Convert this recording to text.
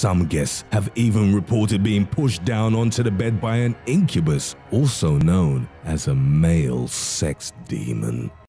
Some guests have even reported being pushed down onto the bed by an incubus, also known as a male sex demon.